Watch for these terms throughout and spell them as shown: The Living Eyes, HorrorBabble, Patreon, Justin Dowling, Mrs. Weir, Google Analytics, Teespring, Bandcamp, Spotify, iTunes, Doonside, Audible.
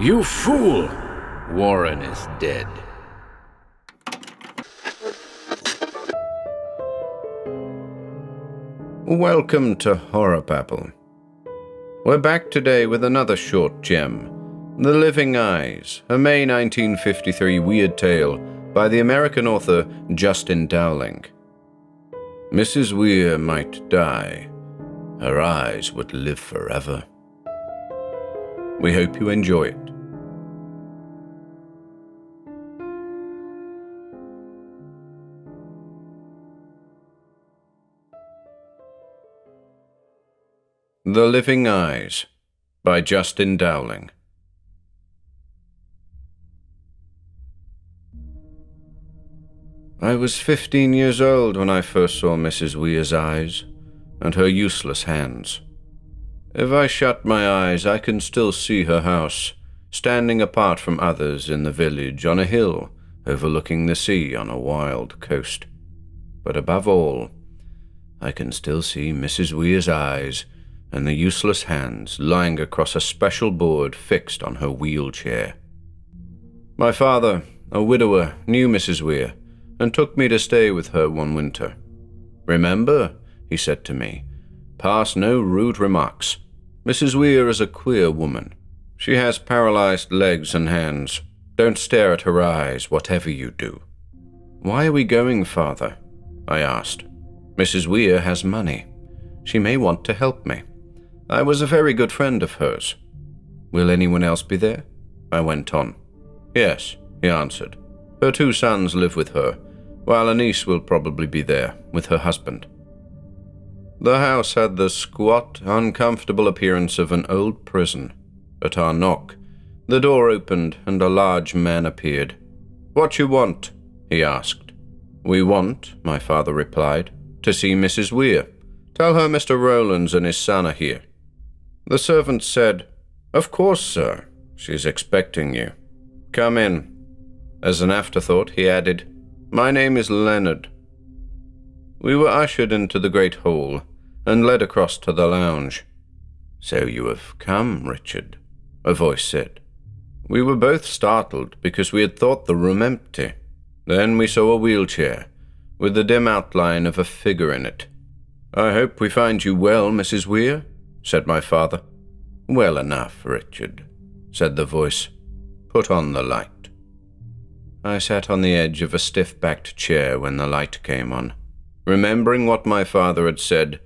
You fool! Warren is dead. Welcome to HorrorBabble. We're back today with another short gem, The Living Eyes, a May 1953 weird tale by the American author Justin Dowling. Mrs. Weir might die. Her eyes would live forever. We hope you enjoy it. The Living Eyes by Justin Dowling. I was 15 years old when I first saw Mrs. Weir's eyes and her useless hands. If I shut my eyes, I can still see her house, standing apart from others in the village on a hill, overlooking the sea on a wild coast. But above all, I can still see Mrs. Weir's eyes and the useless hands lying across a special board fixed on her wheelchair. My father, a widower, knew Mrs. Weir and took me to stay with her one winter. "Remember," he said to me, "pass no rude remarks. Mrs. Weir is a queer woman. She has paralyzed legs and hands. Don't stare at her eyes, whatever you do." "Why are we going, Father?" I asked. "Mrs. Weir has money. She may want to help me. I was a very good friend of hers." "Will anyone else be there?" I went on. "Yes," he answered. "Her two sons live with her, while a niece will probably be there with her husband." The house had the squat, uncomfortable appearance of an old prison. At our knock, the door opened and a large man appeared. "What you want?" he asked. "We want," my father replied, "to see Mrs. Weir. Tell her Mr. Rowlands and his son are here." The servant said, "Of course, sir. She's expecting you. Come in." As an afterthought, he added, "My name is Leonard." We were ushered into the great hall and led across to the lounge. "So you have come, Richard," a voice said. We were both startled because we had thought the room empty. Then we saw a wheelchair with the dim outline of a figure in it. "I hope we find you well, Mrs. Weir," said my father. "Well enough, Richard," said the voice. "Put on the light." I sat on the edge of a stiff-backed chair when the light came on. Remembering what my father had said,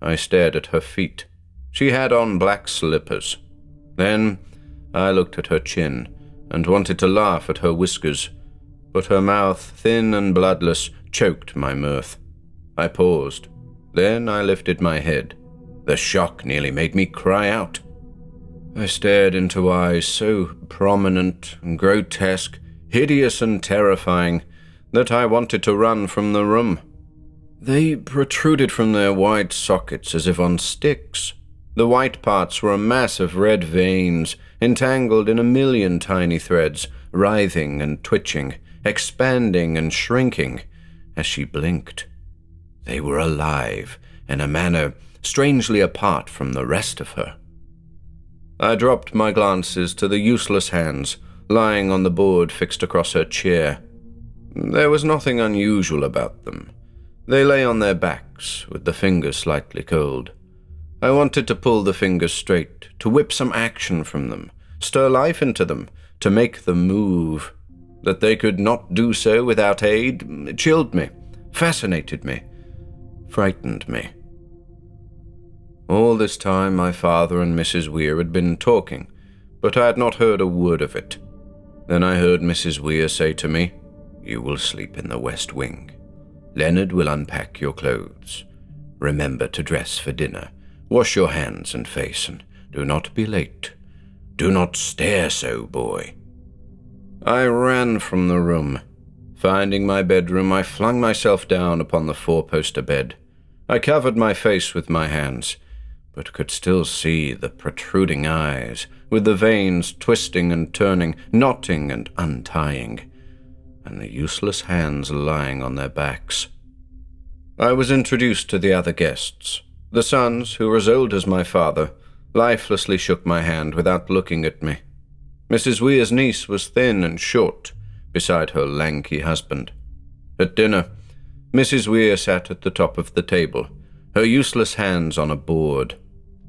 I stared at her feet. She had on black slippers. Then I looked at her chin and wanted to laugh at her whiskers, but her mouth, thin and bloodless, choked my mirth. I paused. Then I lifted my head. The shock nearly made me cry out. I stared into eyes so prominent and grotesque, hideous and terrifying, that I wanted to run from the room. They protruded from their wide sockets as if on sticks. The white parts were a mass of red veins, entangled in a million tiny threads, writhing and twitching, expanding and shrinking as she blinked. They were alive in a manner strangely apart from the rest of her. I dropped my glances to the useless hands lying on the board fixed across her chair. There was nothing unusual about them. They lay on their backs, with the fingers slightly cold. I wanted to pull the fingers straight, to whip some action from them, stir life into them, to make them move. That they could not do so without aid chilled me, fascinated me, frightened me. All this time my father and Mrs. Weir had been talking, but I had not heard a word of it. Then I heard Mrs. Weir say to me, "You will sleep in the West Wing. Leonard will unpack your clothes. Remember to dress for dinner. Wash your hands and face, and do not be late. Do not stare so, boy." I ran from the room. Finding my bedroom, I flung myself down upon the four-poster bed. I covered my face with my hands, but could still see the protruding eyes, with the veins twisting and turning, knotting and untying, and the useless hands lying on their backs. I was introduced to the other guests. The sons, who were as old as my father, lifelessly shook my hand without looking at me. Mrs. Weir's niece was thin and short, beside her lanky husband. At dinner, Mrs. Weir sat at the top of the table, her useless hands on a board.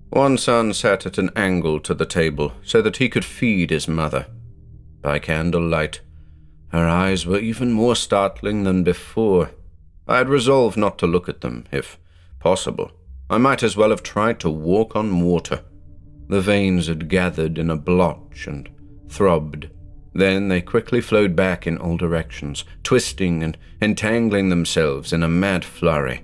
One son sat at an angle to the table so that he could feed his mother. By candlelight, her eyes were even more startling than before. I had resolved not to look at them, if possible. I might as well have tried to walk on water. The veins had gathered in a blotch and throbbed. Then they quickly flowed back in all directions, twisting and entangling themselves in a mad flurry.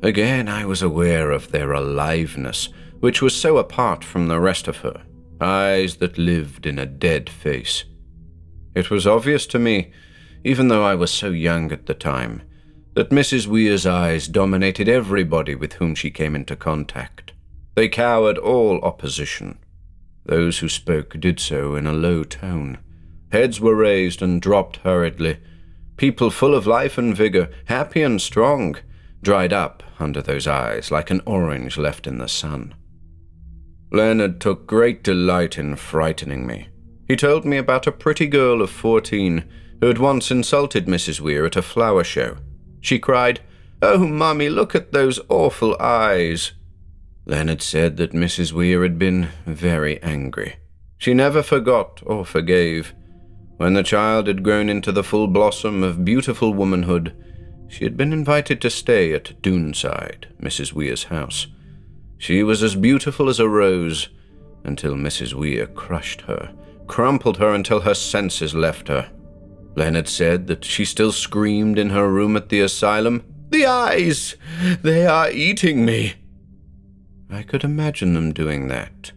Again, I was aware of their aliveness, which was so apart from the rest of her, eyes that lived in a dead face. It was obvious to me, even though I was so young at the time, that Mrs. Weir's eyes dominated everybody with whom she came into contact. They cowered all opposition. Those who spoke did so in a low tone. Heads were raised and dropped hurriedly. People full of life and vigor, happy and strong, dried up under those eyes like an orange left in the sun. Leonard took great delight in frightening me. He told me about a pretty girl of 14 who had once insulted Mrs. Weir at a flower show. She cried, "Oh, Mummy, look at those awful eyes." Leonard said that Mrs. Weir had been very angry. She never forgot or forgave. When the child had grown into the full blossom of beautiful womanhood, she had been invited to stay at Doonside, Mrs. Weir's house. She was as beautiful as a rose until Mrs. Weir crushed her, crumpled her until her senses left her. Leonard said that she still screamed in her room at the asylum, "The eyes! They are eating me!" I could imagine them doing that,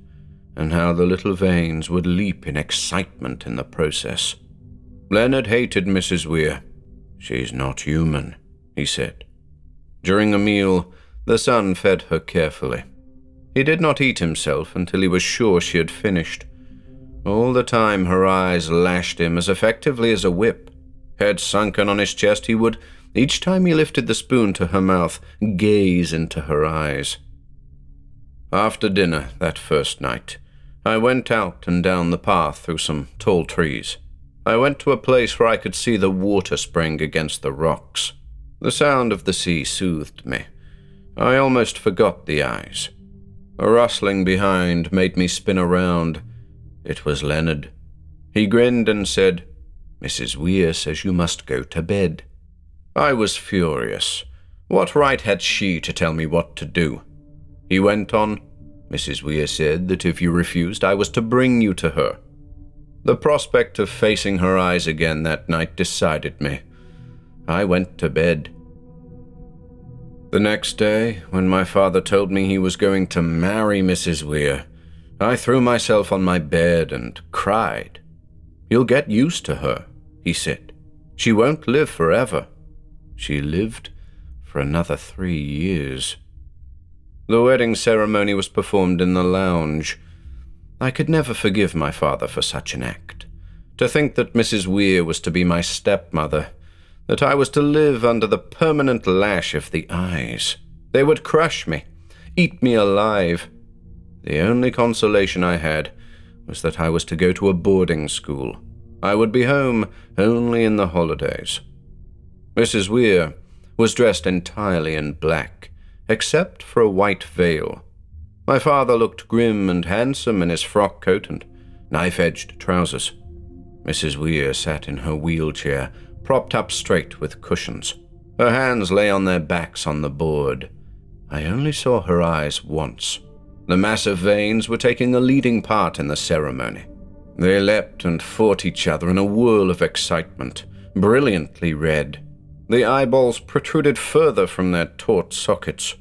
and how the little veins would leap in excitement in the process. Leonard hated Mrs. Weir. "She's not human," he said. During a meal, the son fed her carefully. He did not eat himself until he was sure she had finished. All the time her eyes lashed him as effectively as a whip. Head sunken on his chest, he would, each time he lifted the spoon to her mouth, gaze into her eyes. After dinner that first night, I went out and down the path through some tall trees. I went to a place where I could see the water spring against the rocks. The sound of the sea soothed me. I almost forgot the eyes. A rustling behind made me spin around. It was Leonard. He grinned and said, "Mrs. Weir says you must go to bed." I was furious. What right had she to tell me what to do? He went on, "Mrs. Weir said that if you refused, I was to bring you to her." The prospect of facing her eyes again that night decided me. I went to bed. The next day, when my father told me he was going to marry Mrs. Weir, I threw myself on my bed and cried. "You'll get used to her," he said. "She won't live forever." She lived for another 3 years. The wedding ceremony was performed in the lounge. I could never forgive my father for such an act. To think that Mrs. Weir was to be my stepmother, that I was to live under the permanent lash of the eyes. They would crush me, eat me alive. The only consolation I had was that I was to go to a boarding school. I would be home only in the holidays. Mrs. Weir was dressed entirely in black, except for a white veil. My father looked grim and handsome in his frock coat and knife-edged trousers. Mrs. Weir sat in her wheelchair, propped up straight with cushions. Her hands lay on their backs on the board. I only saw her eyes once. The massive veins were taking a leading part in the ceremony. They leapt and fought each other in a whirl of excitement, brilliantly red. The eyeballs protruded further from their taut sockets.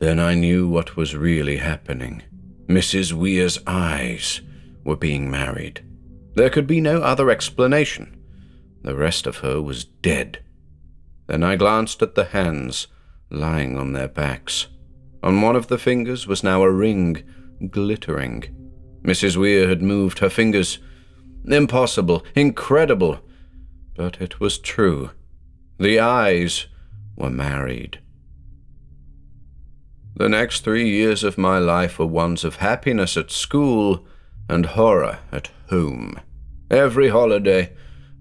Then I knew what was really happening. Mrs. Weir's eyes were being married. There could be no other explanation. The rest of her was dead. Then I glanced at the hands lying on their backs. On one of the fingers was now a ring, glittering. Mrs. Weir had moved her fingers. Impossible, incredible, but it was true. The eyes were married. The next 3 years of my life were ones of happiness at school and horror at home. Every holiday,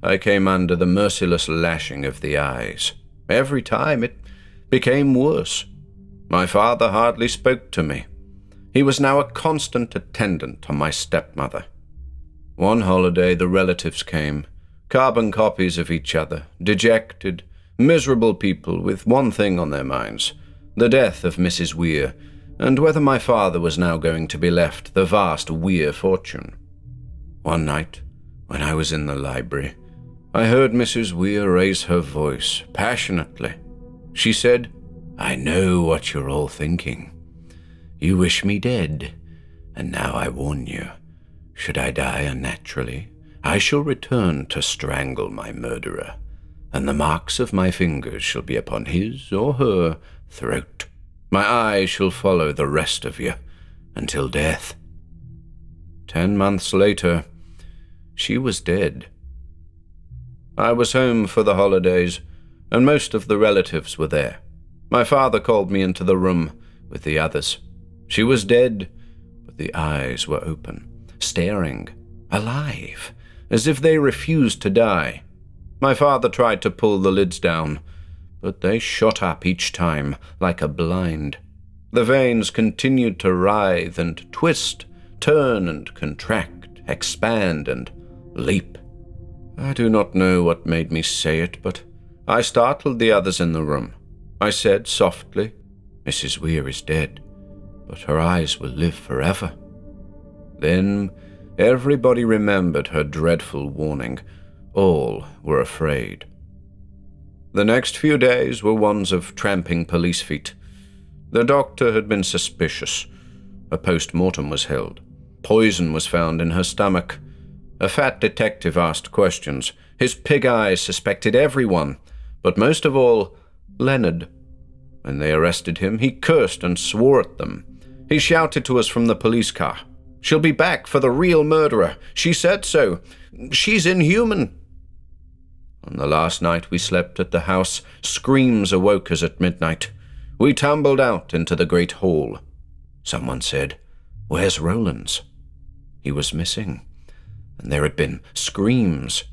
I came under the merciless lashing of the eyes. Every time it became worse. My father hardly spoke to me. He was now a constant attendant on my stepmother. One holiday the relatives came, carbon copies of each other, dejected, miserable people with one thing on their minds, the death of Mrs. Weir, and whether my father was now going to be left the vast Weir fortune. One night, when I was in the library, I heard Mrs. Weir raise her voice passionately. She said, "I know what you're all thinking. You wish me dead, and now I warn you, should I die unnaturally, I shall return to strangle my murderer, and the marks of my fingers shall be upon his or her throat. My eye shall follow the rest of you until death." 10 months later, she was dead. I was home for the holidays, and most of the relatives were there. My father called me into the room with the others. She was dead, but the eyes were open, staring, alive, as if they refused to die. My father tried to pull the lids down, but they shot up each time like a blind. The veins continued to writhe and twist, turn and contract, expand and leap. I do not know what made me say it, but I startled the others in the room. I said softly, "Mrs. Weir is dead, but her eyes will live forever." Then everybody remembered her dreadful warning. All were afraid. The next few days were ones of tramping police feet. The doctor had been suspicious. A post-mortem was held. Poison was found in her stomach. A fat detective asked questions. His pig eyes suspected everyone, but most of all, Leonard. When they arrested him, he cursed and swore at them. He shouted to us from the police car, "She'll be back for the real murderer. She said so. She's inhuman." On the last night we slept at the house, screams awoke us at midnight. We tumbled out into the great hall. Someone said, "Where's Rollins?" He was missing, and there had been screams.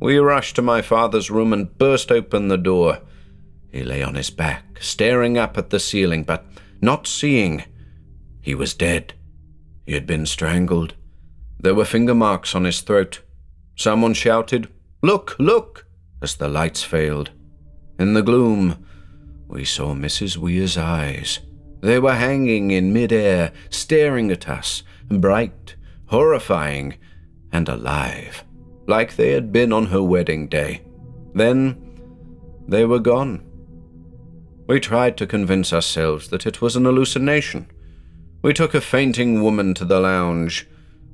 We rushed to my father's room and burst open the door. He lay on his back, staring up at the ceiling, but not seeing. He was dead. He had been strangled. There were finger marks on his throat. Someone shouted, "Look, look," as the lights failed. In the gloom, we saw Mrs. Weir's eyes. They were hanging in midair, staring at us, bright, horrifying, and alive, like they had been on her wedding day. Then they were gone. We tried to convince ourselves that it was an hallucination. We took a fainting woman to the lounge.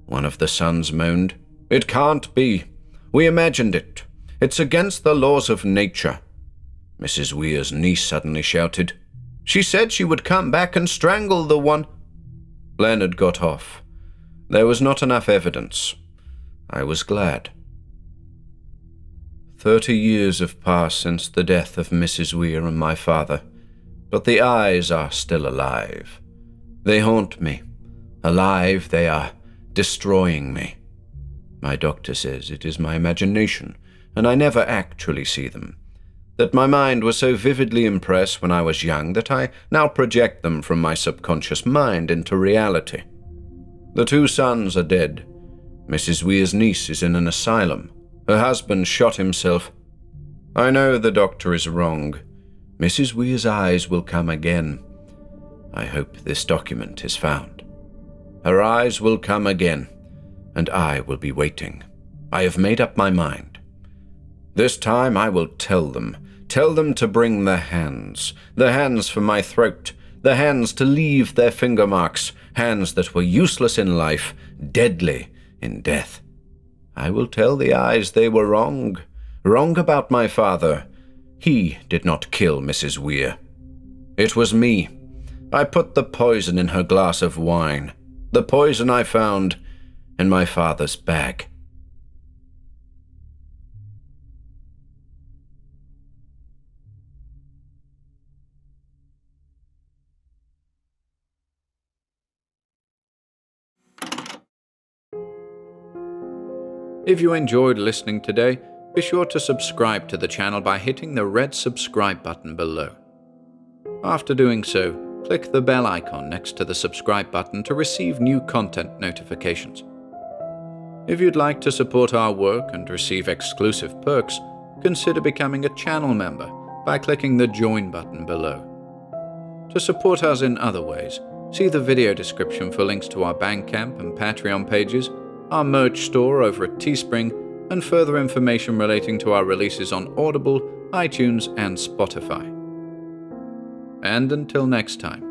One of the sons moaned, "It can't be. We imagined it. It's against the laws of nature." Mrs. Weir's niece suddenly shouted, "She said she would come back and strangle the one." Leonard got off. There was not enough evidence. I was glad. 30 years have passed since the death of Mrs. Weir and my father, but the eyes are still alive. They haunt me. Alive, they are destroying me. My doctor says it is my imagination, and I never actually see them. That my mind was so vividly impressed when I was young that I now project them from my subconscious mind into reality. The two sons are dead. Mrs. Weir's niece is in an asylum. Her husband shot himself. I know the doctor is wrong. Mrs. Weir's eyes will come again. I hope this document is found. Her eyes will come again, and I will be waiting. I have made up my mind. This time I will tell them to bring the hands for my throat, the hands to leave their finger marks, hands that were useless in life, deadly in death. I will tell the eyes they were wrong, wrong about my father. He did not kill Mrs. Weir. It was me. I put the poison in her glass of wine, the poison I found in my father's bag. If you enjoyed listening today, be sure to subscribe to the channel by hitting the red subscribe button below. After doing so, click the bell icon next to the subscribe button to receive new content notifications. If you'd like to support our work and receive exclusive perks, consider becoming a channel member by clicking the join button below. To support us in other ways, see the video description for links to our Bandcamp and Patreon pages, our merch store over at Teespring, and further information relating to our releases on Audible, iTunes, and Spotify. And until next time.